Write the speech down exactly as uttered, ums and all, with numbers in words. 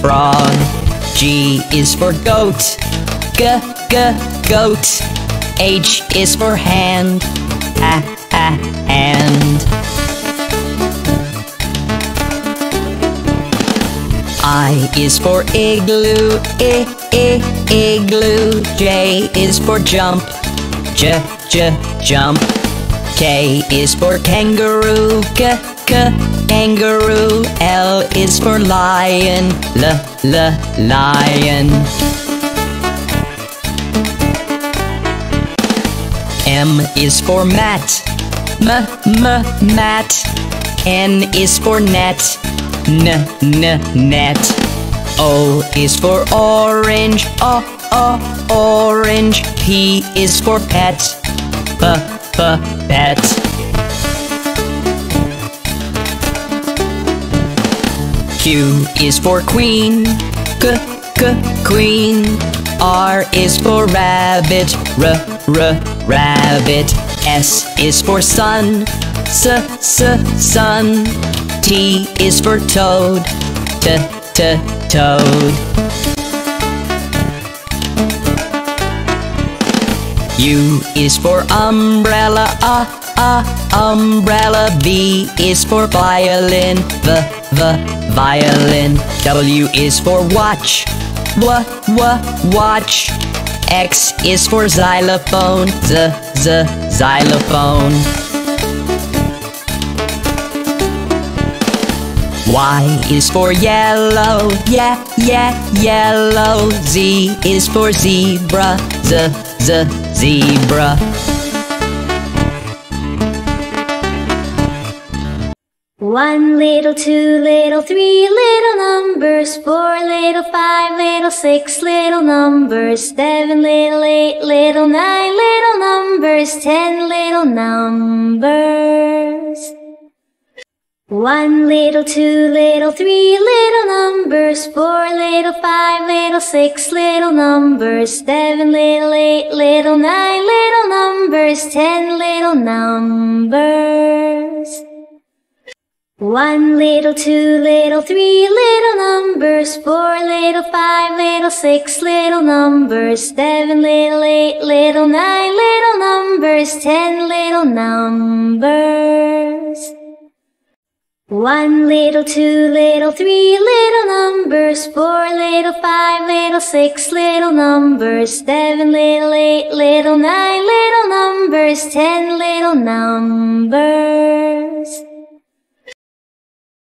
frog. G is for goat, g, g, goat. H is for hand, a, a, hand. I is for igloo, i, i, igloo. J is for jump, j, j, jump. K is for kangaroo, k, k, kangaroo. L is for lion, l, l, lion. M is for mat, m, m, mat. N is for net, n, n, net. O is for orange, o, o, orange. P is for pet, p, pet. Q is for queen, k, k, queen. R is for rabbit, r, r, rabbit. S is for sun, s, s, sun. T is for toad, t, t, toad. U is for umbrella, uh, uh, umbrella. V is for violin, v, v, violin. W is for watch, w, w, watch. X is for xylophone, z, z, xylophone. Y is for yellow, yeah, yeah, yellow. Z is for zebra, z, z, zebra. One little, two little, three little numbers, four little, five little, six little numbers, seven little, eight little, nine little numbers, ten little numbers. One little, two little, three little numbers, four little, five little, six little numbers, seven little, eight little, nine little numbers, ten little numbers. One little, two little, three little numbers, four little, five little, six little numbers, seven little, eight little, nine little numbers, ten little numbers. One little, two little, three little numbers, four little, five little, six little numbers, seven little, eight little, nine little numbers, ten little numbers.